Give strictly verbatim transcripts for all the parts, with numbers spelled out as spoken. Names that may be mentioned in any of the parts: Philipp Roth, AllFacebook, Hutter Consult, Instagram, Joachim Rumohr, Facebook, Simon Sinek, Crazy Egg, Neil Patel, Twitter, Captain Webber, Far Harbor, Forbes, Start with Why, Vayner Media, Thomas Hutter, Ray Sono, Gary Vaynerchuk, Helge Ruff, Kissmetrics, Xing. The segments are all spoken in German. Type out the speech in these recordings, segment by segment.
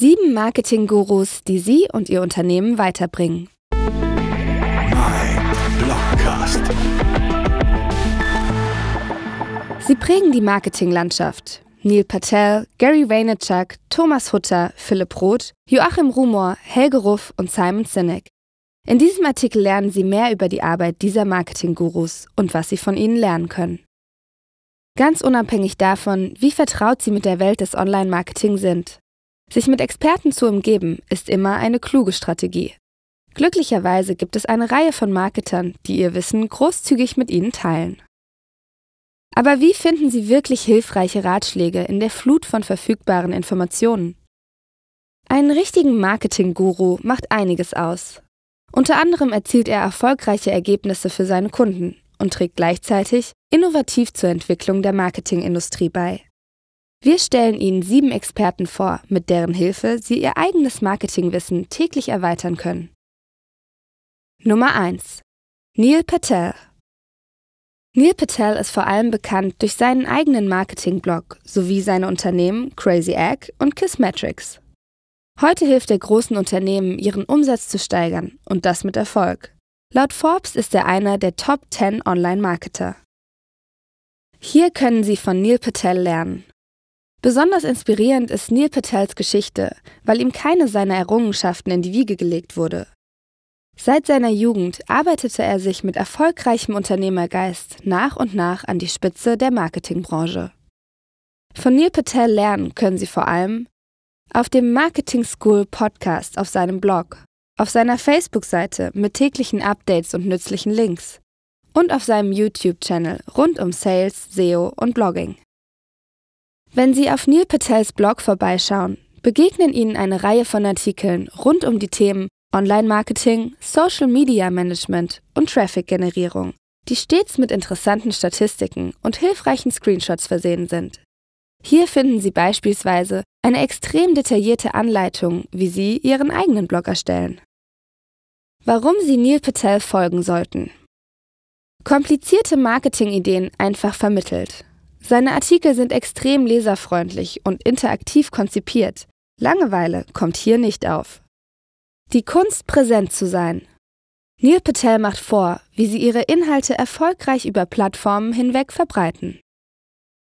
Sieben Marketing-Gurus, die Sie und Ihr Unternehmen weiterbringen. Mein Blogcast. Sie prägen die Marketinglandschaft. Neil Patel, Gary Vaynerchuk, Thomas Hutter, Philipp Roth, Joachim Rumohr, Helge Ruff und Simon Sinek. In diesem Artikel lernen Sie mehr über die Arbeit dieser Marketing-Gurus und was Sie von ihnen lernen können. Ganz unabhängig davon, wie vertraut Sie mit der Welt des Online-Marketing sind. Sich mit Experten zu umgeben, ist immer eine kluge Strategie. Glücklicherweise gibt es eine Reihe von Marketern, die ihr Wissen großzügig mit Ihnen teilen. Aber wie finden Sie wirklich hilfreiche Ratschläge in der Flut von verfügbaren Informationen? Einen richtigen Marketing-Guru macht einiges aus. Unter anderem erzielt er erfolgreiche Ergebnisse für seine Kunden und trägt gleichzeitig innovativ zur Entwicklung der Marketingindustrie bei. Wir stellen Ihnen sieben Experten vor, mit deren Hilfe Sie Ihr eigenes Marketingwissen täglich erweitern können. Nummer eins. Neil Patel. Neil Patel ist vor allem bekannt durch seinen eigenen Marketingblog sowie seine Unternehmen Crazy Egg und Kissmetrics. Heute hilft er großen Unternehmen, ihren Umsatz zu steigern und das mit Erfolg. Laut Forbes ist er einer der Top zehn Online-Marketer. Hier können Sie von Neil Patel lernen. Besonders inspirierend ist Neil Patels Geschichte, weil ihm keine seiner Errungenschaften in die Wiege gelegt wurde. Seit seiner Jugend arbeitete er sich mit erfolgreichem Unternehmergeist nach und nach an die Spitze der Marketingbranche. Von Neil Patel lernen können Sie vor allem auf dem Marketing School Podcast auf seinem Blog, auf seiner Facebook-Seite mit täglichen Updates und nützlichen Links und auf seinem YouTube-Channel rund um Sales, S E O und Blogging. Wenn Sie auf Neil Patels Blog vorbeischauen, begegnen Ihnen eine Reihe von Artikeln rund um die Themen Online-Marketing, Social-Media-Management und Traffic-Generierung, die stets mit interessanten Statistiken und hilfreichen Screenshots versehen sind. Hier finden Sie beispielsweise eine extrem detaillierte Anleitung, wie Sie Ihren eigenen Blog erstellen. Warum Sie Neil Patel folgen sollten. Komplizierte Marketingideen einfach vermittelt. Seine Artikel sind extrem leserfreundlich und interaktiv konzipiert. Langeweile kommt hier nicht auf. Die Kunst, präsent zu sein. Neil Patel macht vor, wie Sie Ihre Inhalte erfolgreich über Plattformen hinweg verbreiten.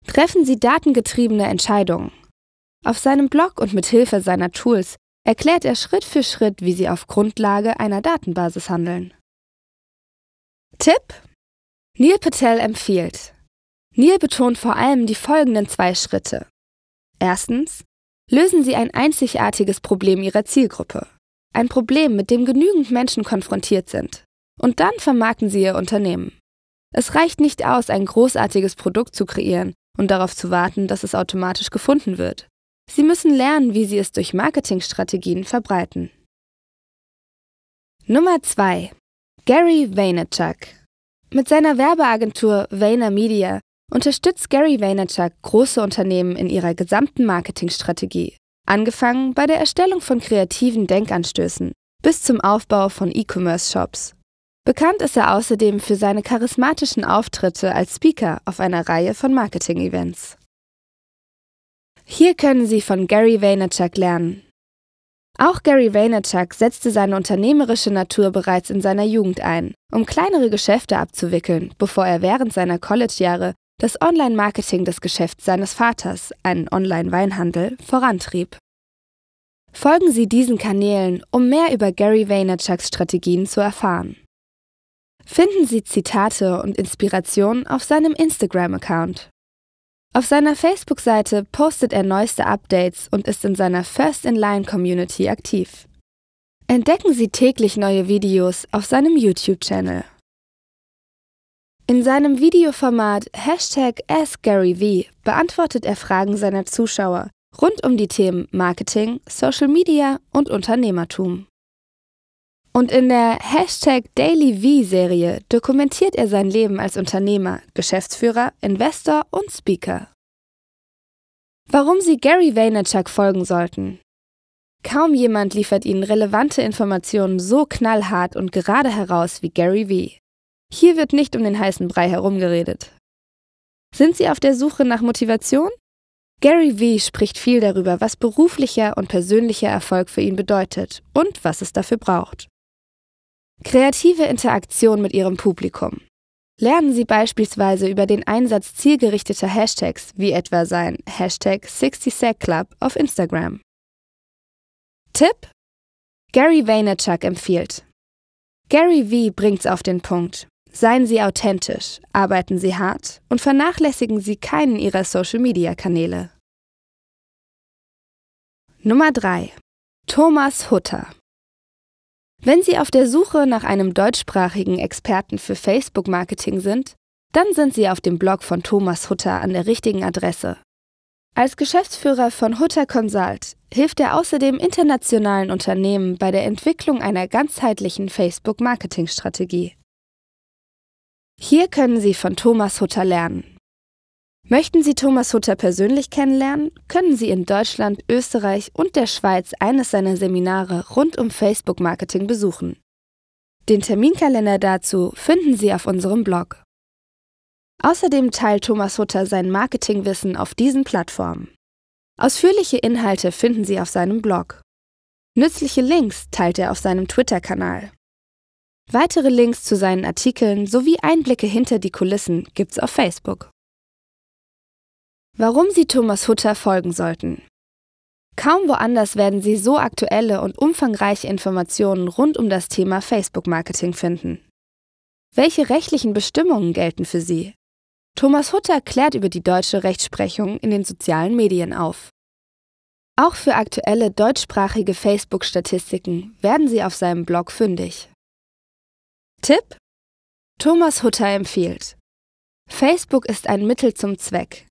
Treffen Sie datengetriebene Entscheidungen. Auf seinem Blog und mit Hilfe seiner Tools erklärt er Schritt für Schritt, wie Sie auf Grundlage einer Datenbasis handeln. Tipp: Neil Patel empfiehlt. Neil betont vor allem die folgenden zwei Schritte. Erstens, lösen Sie ein einzigartiges Problem Ihrer Zielgruppe. Ein Problem, mit dem genügend Menschen konfrontiert sind. Und dann vermarkten Sie Ihr Unternehmen. Es reicht nicht aus, ein großartiges Produkt zu kreieren und darauf zu warten, dass es automatisch gefunden wird. Sie müssen lernen, wie Sie es durch Marketingstrategien verbreiten. Nummer zwei. Gary Vaynerchuk. Mit seiner Werbeagentur Vayner Media unterstützt Gary Vaynerchuk große Unternehmen in ihrer gesamten Marketingstrategie, angefangen bei der Erstellung von kreativen Denkanstößen bis zum Aufbau von E-Commerce-Shops. Bekannt ist er außerdem für seine charismatischen Auftritte als Speaker auf einer Reihe von Marketing-Events. Hier können Sie von Gary Vaynerchuk lernen. Auch Gary Vaynerchuk setzte seine unternehmerische Natur bereits in seiner Jugend ein, um kleinere Geschäfte abzuwickeln, bevor er während seiner College-Jahre das Online-Marketing des Geschäfts seines Vaters, einen Online-Weinhandel, vorantrieb. Folgen Sie diesen Kanälen, um mehr über Gary Vaynerchuks Strategien zu erfahren. Finden Sie Zitate und Inspirationen auf seinem Instagram-Account. Auf seiner Facebook-Seite postet er neueste Updates und ist in seiner First-in-Line-Community aktiv. Entdecken Sie täglich neue Videos auf seinem YouTube-Channel. In seinem Videoformat Hashtag Ask Gary Vee beantwortet er Fragen seiner Zuschauer rund um die Themen Marketing, Social Media und Unternehmertum. Und in der Hashtag Daily Vee-Serie dokumentiert er sein Leben als Unternehmer, Geschäftsführer, Investor und Speaker. Warum Sie Gary Vaynerchuk folgen sollten. Kaum jemand liefert Ihnen relevante Informationen so knallhart und gerade heraus wie Gary Vee. Hier wird nicht um den heißen Brei herumgeredet. Sind Sie auf der Suche nach Motivation? Gary Vee spricht viel darüber, was beruflicher und persönlicher Erfolg für ihn bedeutet und was es dafür braucht. Kreative Interaktion mit Ihrem Publikum. Lernen Sie beispielsweise über den Einsatz zielgerichteter Hashtags, wie etwa sein Hashtag sechzig Sec Club auf Instagram. Tipp: Gary Vaynerchuk empfiehlt. Gary Vee bringt's auf den Punkt. Seien Sie authentisch, arbeiten Sie hart und vernachlässigen Sie keinen Ihrer Social-Media-Kanäle. Nummer drei. Thomas Hutter. Wenn Sie auf der Suche nach einem deutschsprachigen Experten für Facebook-Marketing sind, dann sind Sie auf dem Blog von Thomas Hutter an der richtigen Adresse. Als Geschäftsführer von Hutter Consult hilft er außerdem internationalen Unternehmen bei der Entwicklung einer ganzheitlichen Facebook-Marketing-Strategie. Hier können Sie von Thomas Hutter lernen. Möchten Sie Thomas Hutter persönlich kennenlernen, können Sie in Deutschland, Österreich und der Schweiz eines seiner Seminare rund um Facebook-Marketing besuchen. Den Terminkalender dazu finden Sie auf unserem Blog. Außerdem teilt Thomas Hutter sein Marketingwissen auf diesen Plattformen. Ausführliche Inhalte finden Sie auf seinem Blog. Nützliche Links teilt er auf seinem Twitter-Kanal. Weitere Links zu seinen Artikeln sowie Einblicke hinter die Kulissen gibt's auf Facebook. Warum Sie Thomas Hutter folgen sollten. Kaum woanders werden Sie so aktuelle und umfangreiche Informationen rund um das Thema Facebook-Marketing finden. Welche rechtlichen Bestimmungen gelten für Sie? Thomas Hutter klärt über die deutsche Rechtsprechung in den sozialen Medien auf. Auch für aktuelle deutschsprachige Facebook-Statistiken werden Sie auf seinem Blog fündig. Tipp: Thomas Hutter empfiehlt. Facebook ist ein Mittel zum Zweck.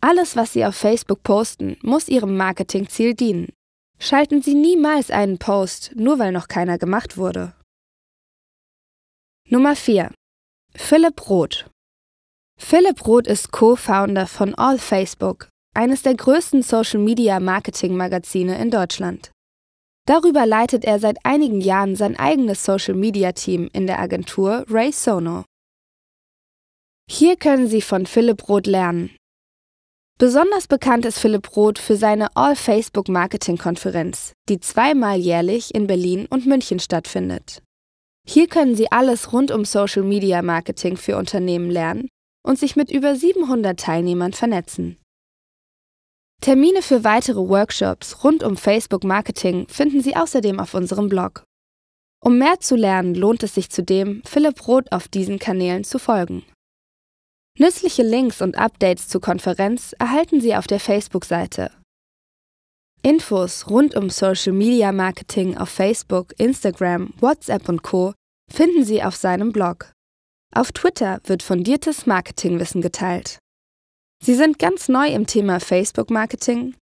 Alles, was Sie auf Facebook posten, muss Ihrem Marketingziel dienen. Schalten Sie niemals einen Post, nur weil noch keiner gemacht wurde. Nummer vier. Philipp Roth. Philipp Roth ist Co-Founder von AllFacebook, eines der größten Social-Media-Marketing-Magazine in Deutschland. Darüber leitet er seit einigen Jahren sein eigenes Social-Media-Team in der Agentur Ray Sono. Hier können Sie von Philipp Roth lernen. Besonders bekannt ist Philipp Roth für seine All-Facebook-Marketing-Konferenz, die zweimal jährlich in Berlin und München stattfindet. Hier können Sie alles rund um Social-Media-Marketing für Unternehmen lernen und sich mit über siebenhundert Teilnehmern vernetzen. Termine für weitere Workshops rund um Facebook-Marketing finden Sie außerdem auf unserem Blog. Um mehr zu lernen, lohnt es sich zudem, Philipp Roth auf diesen Kanälen zu folgen. Nützliche Links und Updates zur Konferenz erhalten Sie auf der Facebook-Seite. Infos rund um Social-Media-Marketing auf Facebook, Instagram, WhatsApp und Co. finden Sie auf seinem Blog. Auf Twitter wird fundiertes Marketingwissen geteilt. Sie sind ganz neu im Thema Facebook-Marketing?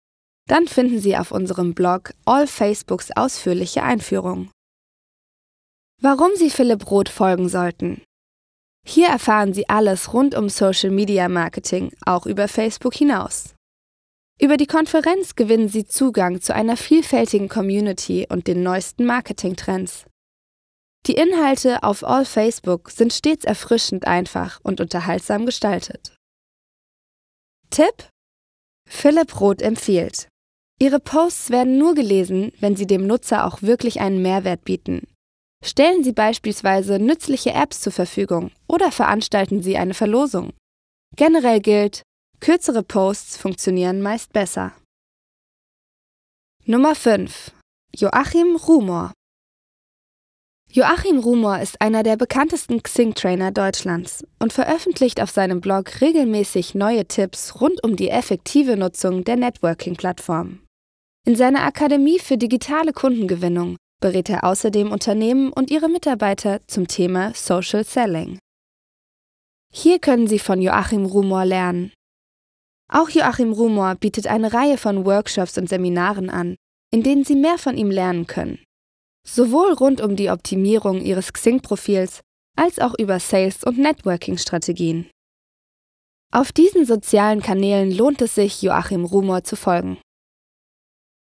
Dann finden Sie auf unserem Blog All Facebooks ausführliche Einführung. Warum Sie Philipp Roth folgen sollten. Hier erfahren Sie alles rund um Social-Media-Marketing, auch über Facebook hinaus. Über die Konferenz gewinnen Sie Zugang zu einer vielfältigen Community und den neuesten Marketingtrends. Die Inhalte auf All Facebook sind stets erfrischend einfach und unterhaltsam gestaltet. Tipp: Philipp Roth empfiehlt. Ihre Posts werden nur gelesen, wenn sie dem Nutzer auch wirklich einen Mehrwert bieten. Stellen Sie beispielsweise nützliche Apps zur Verfügung oder veranstalten Sie eine Verlosung. Generell gilt, kürzere Posts funktionieren meist besser. Nummer fünf. Joachim Rumohr. Joachim Rumohr ist einer der bekanntesten Xing-Trainer Deutschlands und veröffentlicht auf seinem Blog regelmäßig neue Tipps rund um die effektive Nutzung der Networking-Plattform. In seiner Akademie für digitale Kundengewinnung berät er außerdem Unternehmen und ihre Mitarbeiter zum Thema Social Selling. Hier können Sie von Joachim Rumohr lernen. Auch Joachim Rumohr bietet eine Reihe von Workshops und Seminaren an, in denen Sie mehr von ihm lernen können. Sowohl rund um die Optimierung Ihres Xing-Profils als auch über Sales- und Networking-Strategien. Auf diesen sozialen Kanälen lohnt es sich, Joachim Rumohr zu folgen.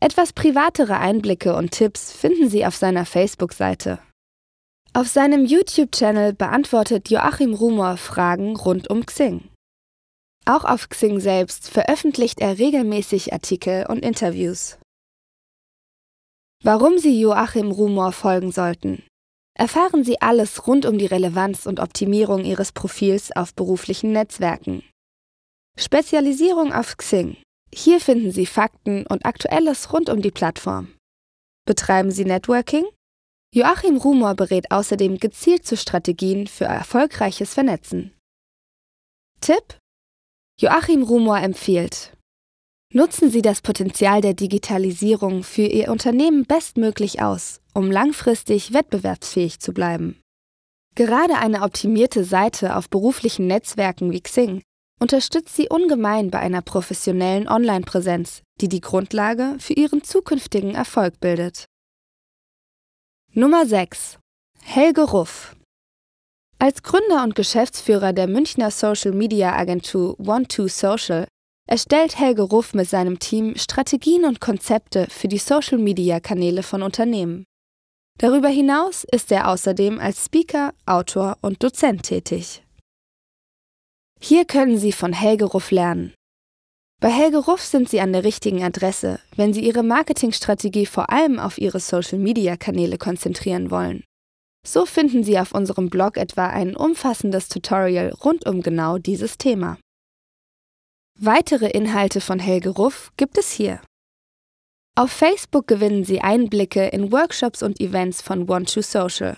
Etwas privatere Einblicke und Tipps finden Sie auf seiner Facebook-Seite. Auf seinem YouTube-Channel beantwortet Joachim Rumohr Fragen rund um Xing. Auch auf Xing selbst veröffentlicht er regelmäßig Artikel und Interviews. Warum Sie Joachim Rumohr folgen sollten. Erfahren Sie alles rund um die Relevanz und Optimierung Ihres Profils auf beruflichen Netzwerken. Spezialisierung auf Xing. Hier finden Sie Fakten und Aktuelles rund um die Plattform. Betreiben Sie Networking? Joachim Rumohr berät außerdem gezielt zu Strategien für erfolgreiches Vernetzen. Tipp: Joachim Rumohr empfiehlt: Nutzen Sie das Potenzial der Digitalisierung für Ihr Unternehmen bestmöglich aus, um langfristig wettbewerbsfähig zu bleiben. Gerade eine optimierte Seite auf beruflichen Netzwerken wie Xing unterstützt Sie ungemein bei einer professionellen Online-Präsenz, die die Grundlage für Ihren zukünftigen Erfolg bildet. Nummer sechs. Helge Ruff. Als Gründer und Geschäftsführer der Münchner Social-Media-Agentur One to Social erstellt Helge Ruff mit seinem Team Strategien und Konzepte für die Social-Media-Kanäle von Unternehmen. Darüber hinaus ist er außerdem als Speaker, Autor und Dozent tätig. Hier können Sie von Helge Ruff lernen. Bei Helge Ruff sind Sie an der richtigen Adresse, wenn Sie Ihre Marketingstrategie vor allem auf Ihre Social-Media-Kanäle konzentrieren wollen. So finden Sie auf unserem Blog etwa ein umfassendes Tutorial rund um genau dieses Thema. Weitere Inhalte von Helge Ruff gibt es hier. Auf Facebook gewinnen Sie Einblicke in Workshops und Events von One to Social.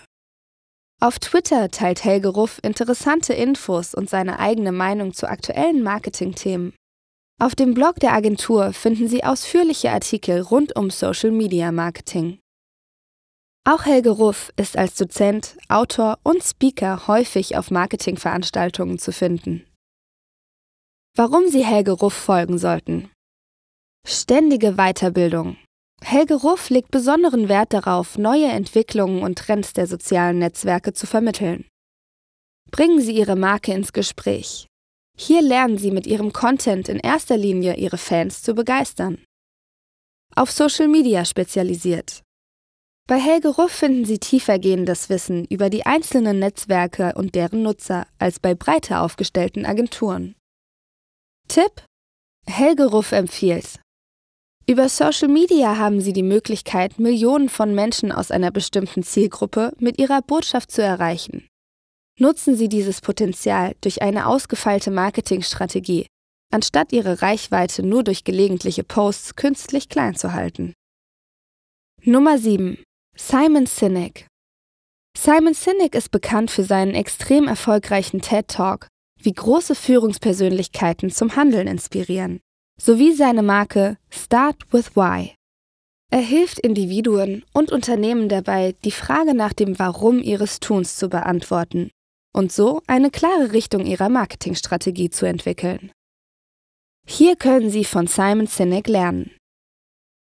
Auf Twitter teilt Helge Ruff interessante Infos und seine eigene Meinung zu aktuellen Marketingthemen. Auf dem Blog der Agentur finden Sie ausführliche Artikel rund um Social Media Marketing. Auch Helge Ruff ist als Dozent, Autor und Speaker häufig auf Marketingveranstaltungen zu finden. Warum Sie Helge Ruff folgen sollten. Ständige Weiterbildung. Helge Ruff legt besonderen Wert darauf, neue Entwicklungen und Trends der sozialen Netzwerke zu vermitteln. Bringen Sie Ihre Marke ins Gespräch. Hier lernen Sie mit Ihrem Content in erster Linie Ihre Fans zu begeistern. Auf Social Media spezialisiert. Bei Helge Ruff finden Sie tiefergehendes Wissen über die einzelnen Netzwerke und deren Nutzer als bei breiter aufgestellten Agenturen. Tipp: Helge Ruff empfiehlt: Über Social Media haben Sie die Möglichkeit, Millionen von Menschen aus einer bestimmten Zielgruppe mit Ihrer Botschaft zu erreichen. Nutzen Sie dieses Potenzial durch eine ausgefeilte Marketingstrategie, anstatt Ihre Reichweite nur durch gelegentliche Posts künstlich klein zu halten. Nummer sieben. Simon Sinek. Simon Sinek ist bekannt für seinen extrem erfolgreichen TED-Talk, wie große Führungspersönlichkeiten zum Handeln inspirieren, sowie seine Marke Start with Why. Er hilft Individuen und Unternehmen dabei, die Frage nach dem Warum ihres Tuns zu beantworten und so eine klare Richtung ihrer Marketingstrategie zu entwickeln. Hier können Sie von Simon Sinek lernen.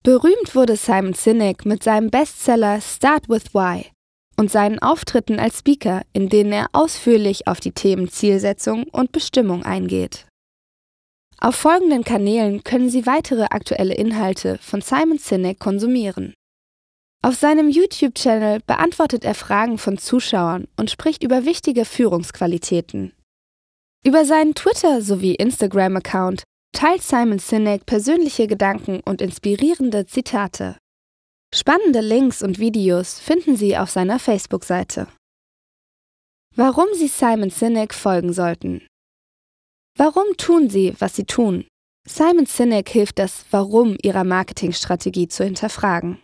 Berühmt wurde Simon Sinek mit seinem Bestseller Start with Why und seinen Auftritten als Speaker, in denen er ausführlich auf die Themen Zielsetzung und Bestimmung eingeht. Auf folgenden Kanälen können Sie weitere aktuelle Inhalte von Simon Sinek konsumieren. Auf seinem YouTube-Channel beantwortet er Fragen von Zuschauern und spricht über wichtige Führungsqualitäten. Über seinen Twitter- sowie Instagram-Account teilt Simon Sinek persönliche Gedanken und inspirierende Zitate. Spannende Links und Videos finden Sie auf seiner Facebook-Seite. Warum Sie Simon Sinek folgen sollten. Warum tun Sie, was Sie tun? Simon Sinek hilft das Warum Ihrer Marketingstrategie zu hinterfragen.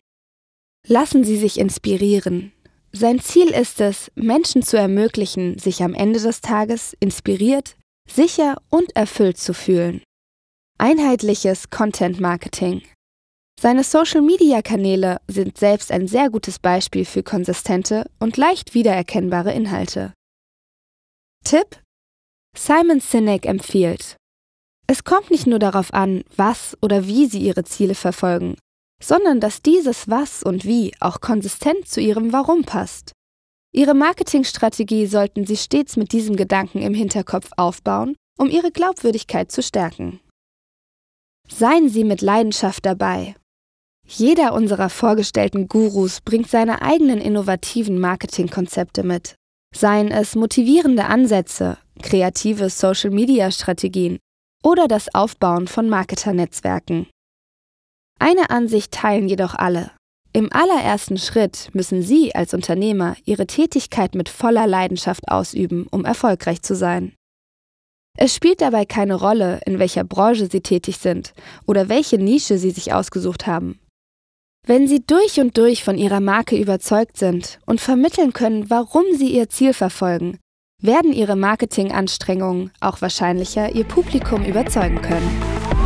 Lassen Sie sich inspirieren. Sein Ziel ist es, Menschen zu ermöglichen, sich am Ende des Tages inspiriert, sicher und erfüllt zu fühlen. Einheitliches Content-Marketing. Seine Social-Media-Kanäle sind selbst ein sehr gutes Beispiel für konsistente und leicht wiedererkennbare Inhalte. Tipp: Simon Sinek empfiehlt: Es kommt nicht nur darauf an, was oder wie Sie Ihre Ziele verfolgen, sondern dass dieses Was und Wie auch konsistent zu Ihrem Warum passt. Ihre Marketingstrategie sollten Sie stets mit diesem Gedanken im Hinterkopf aufbauen, um Ihre Glaubwürdigkeit zu stärken. Seien Sie mit Leidenschaft dabei. Jeder unserer vorgestellten Gurus bringt seine eigenen innovativen Marketingkonzepte mit. Seien es motivierende Ansätze, kreative Social-Media-Strategien oder das Aufbauen von Marketernetzwerken. Eine Ansicht teilen jedoch alle. Im allerersten Schritt müssen Sie als Unternehmer Ihre Tätigkeit mit voller Leidenschaft ausüben, um erfolgreich zu sein. Es spielt dabei keine Rolle, in welcher Branche Sie tätig sind oder welche Nische Sie sich ausgesucht haben. Wenn Sie durch und durch von Ihrer Marke überzeugt sind und vermitteln können, warum Sie Ihr Ziel verfolgen, werden Ihre Marketinganstrengungen auch wahrscheinlicher Ihr Publikum überzeugen können.